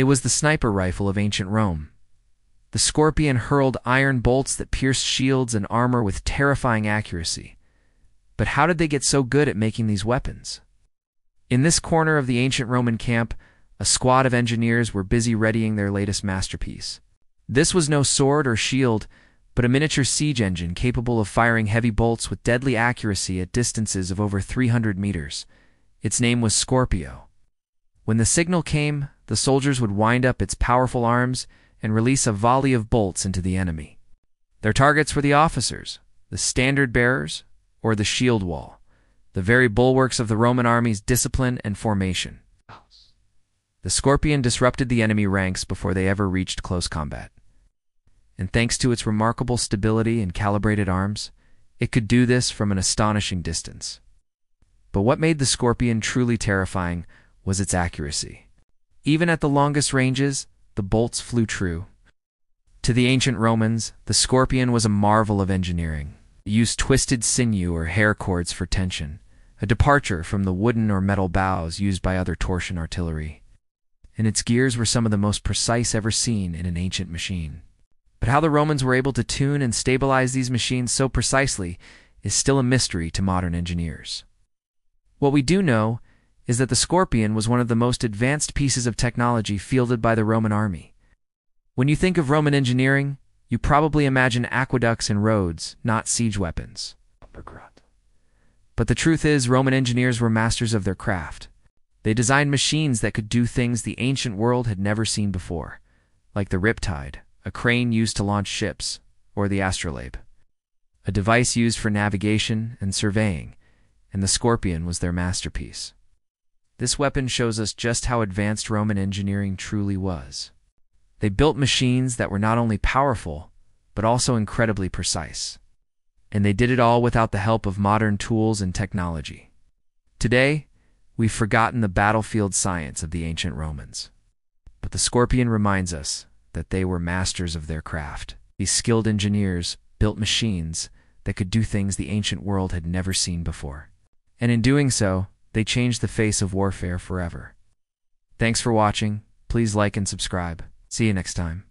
It was the sniper rifle of ancient Rome. The Scorpion hurled iron bolts that pierced shields and armor with terrifying accuracy. But how did they get so good at making these weapons? In this corner of the ancient Roman camp, a squad of engineers were busy readying their latest masterpiece. This was no sword or shield, but a miniature siege engine capable of firing heavy bolts with deadly accuracy at distances of over 300 meters. Its name was Scorpio. When the signal came, the soldiers would wind up its powerful arms and release a volley of bolts into the enemy. Their targets were the officers, the standard bearers, or the shield wall, the very bulwarks of the Roman army's discipline and formation. The Scorpion disrupted the enemy ranks before they ever reached close combat. And thanks to its remarkable stability and calibrated arms, it could do this from an astonishing distance. But what made the Scorpion truly terrifying was its accuracy. Even at the longest ranges, the bolts flew true. To the ancient Romans, the Scorpion was a marvel of engineering. It used twisted sinew or hair cords for tension, a departure from the wooden or metal bows used by other torsion artillery. And its gears were some of the most precise ever seen in an ancient machine. But how the Romans were able to tune and stabilize these machines so precisely is still a mystery to modern engineers. What we do know is that the Scorpion was one of the most advanced pieces of technology fielded by the Roman army. When you think of Roman engineering, you probably imagine aqueducts and roads, not siege weapons. But the truth is, Roman engineers were masters of their craft. They designed machines that could do things the ancient world had never seen before, like the Riptide, a crane used to launch ships, or the astrolabe, a device used for navigation and surveying, and the Scorpion was their masterpiece. This weapon shows us just how advanced Roman engineering truly was. They built machines that were not only powerful, but also incredibly precise. And they did it all without the help of modern tools and technology. Today, we've forgotten the battlefield science of the ancient Romans. But the Scorpion reminds us that they were masters of their craft. These skilled engineers built machines that could do things the ancient world had never seen before. And in doing so, they changed the face of warfare forever. Thanks for watching. Please like and subscribe. See you next time.